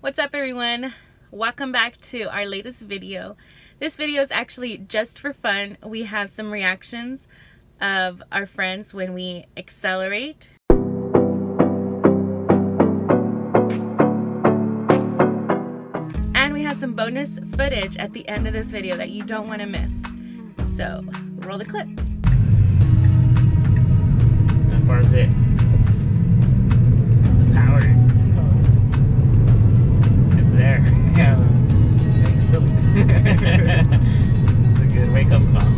What's up, everyone? Welcome back to our latest video. This video is actually just for fun. We have some reactions of our friends when we accelerate. And we have some bonus footage at the end of this video that you don't want to miss. So, roll the clip. How far is it? The power. There. Yeah. It's a good wake up call.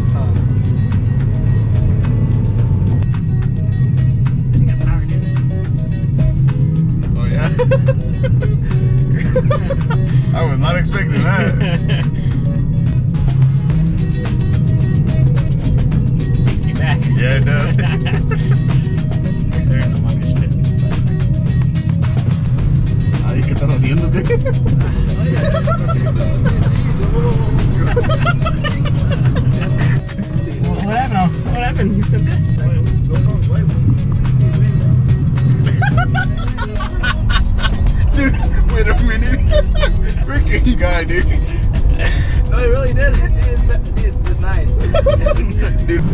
You got power, didn't it? Oh, yeah. I was not expecting that. Takes you back. Yeah, it does. It's very normal. ¿Qué estás haciendo? What happened? What happened? You said that? Dude, wait a minute. Freaking guy, dude. No, he really did. It was nice. Dude.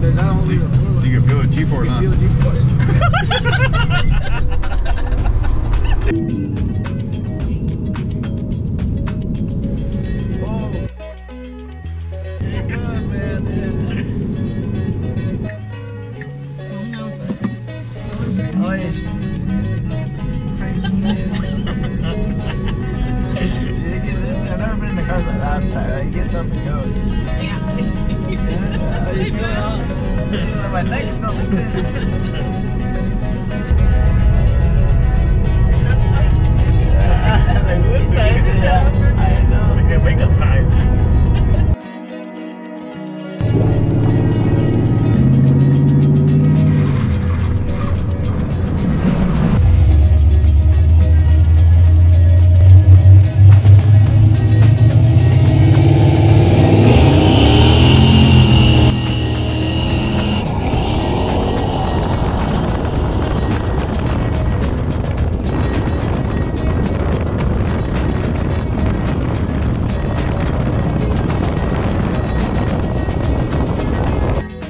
There's not only you can feel the G-force, huh? You can feel the G-force. You get something goes. Yeah. You feel it all. My neck is not like this. Like, that? Yeah. I know. It's a good wake up .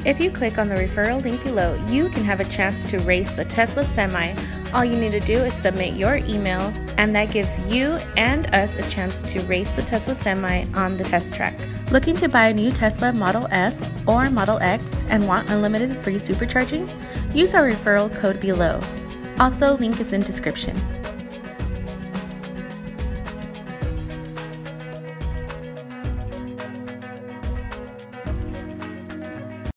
If you click on the referral link below, you can have a chance to race a Tesla Semi. All you need to do is submit your email, and that gives you and us a chance to race the Tesla Semi on the test track. Looking to buy a new Tesla Model S or Model X and want unlimited free supercharging? Use our referral code below. Also, link is in description.